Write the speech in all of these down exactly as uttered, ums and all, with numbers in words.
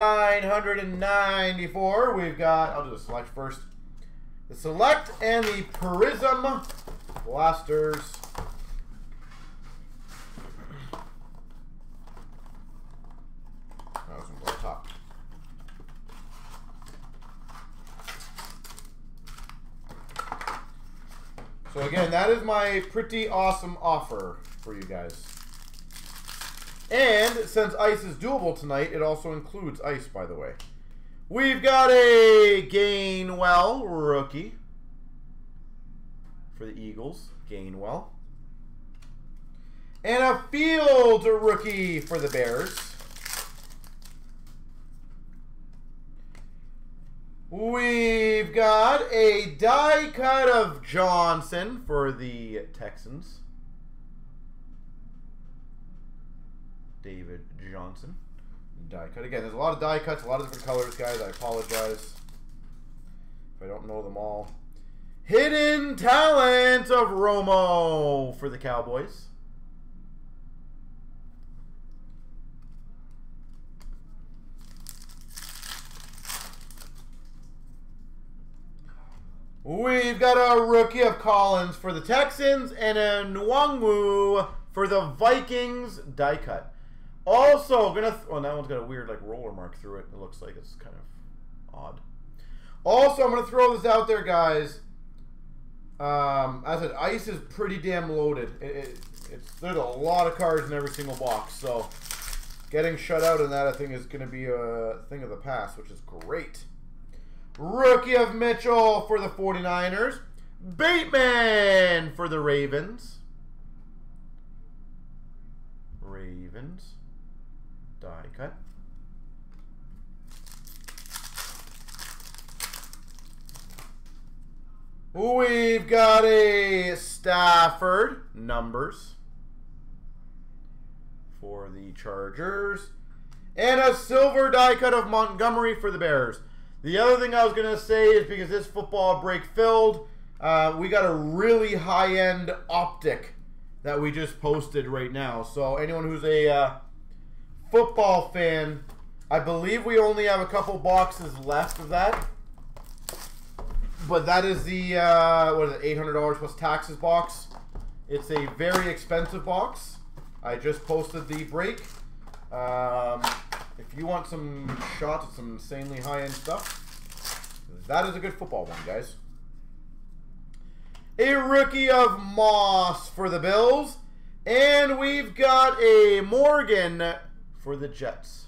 nine ninety-four. We've got, I'll do the select first. The select and the Prism blasters. That was on the top. So again, that is my pretty awesome offer for you guys. And since ice is doable tonight, it also includes ice, by the way. We've got a Gainwell rookie for the Eagles. Gainwell. And a Fields rookie for the Bears. We've got a die cut of Johnson for the Texans. David Johnson. Die cut. Again, there's a lot of die cuts, a lot of different colors, guys. I apologize if I don't know them all. Hidden talent of Romo for the Cowboys. We've got a rookie of Collins for the Texans and a Nwangwu for the Vikings die cut. Also, gonna th oh, that one's got a weird like roller mark through it. It looks like it's kind of odd. Also, I'm gonna throw this out there, guys. Um, as I said, ice is pretty damn loaded. It, it, it's there's a lot of cards in every single box, so getting shut out in that I think is gonna be a thing of the past, which is great. Rookie of Mitchell for the forty-niners. Bateman for the Ravens. Ravens. Die cut. We've got a Stafford numbers for the Chargers and a silver die cut of Montgomery for the Bears. The other thing I was going to say is because this football break filled, uh, we got a really high-end optic that we just posted right now. So anyone who's a uh, football fan, I believe we only have a couple boxes left of that. But that is the, uh, what is it, eight hundred dollars plus taxes box. It's a very expensive box. I just posted the break. Um, if you want some shots of some insanely high-end stuff, that is a good football one, guys. A rookie of Moss for the Bills. And we've got a Morgan for the Jets.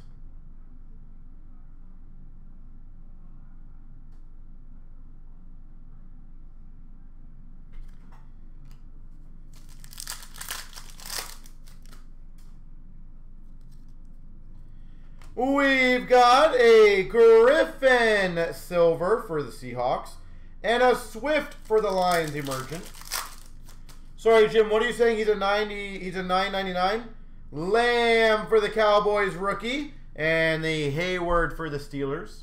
We've got a Griffin silver for the Seahawks and a Swift for the Lions emergent. Sorry, Jim, what are you saying? He's a ninety. He's a nine ninety-nine. Lamb for the Cowboys rookie and the Hayward for the Steelers.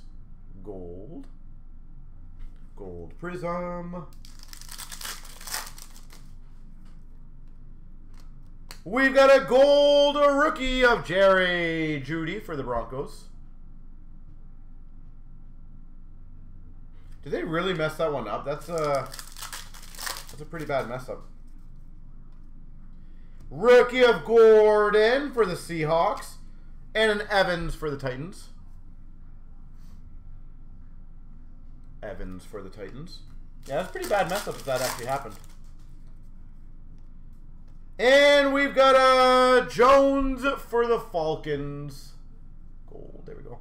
Gold. Gold Prism. We've got a gold rookie of Jerry Judy for the Broncos. Did they really mess that one up? That's a, that's a pretty bad mess up. Rookie of Gordon for the Seahawks and an Evans for the Titans. Evans for the Titans. Yeah, that's a pretty bad mess up if that actually happened. And we've got a Jones for the Falcons. Gold, there we go.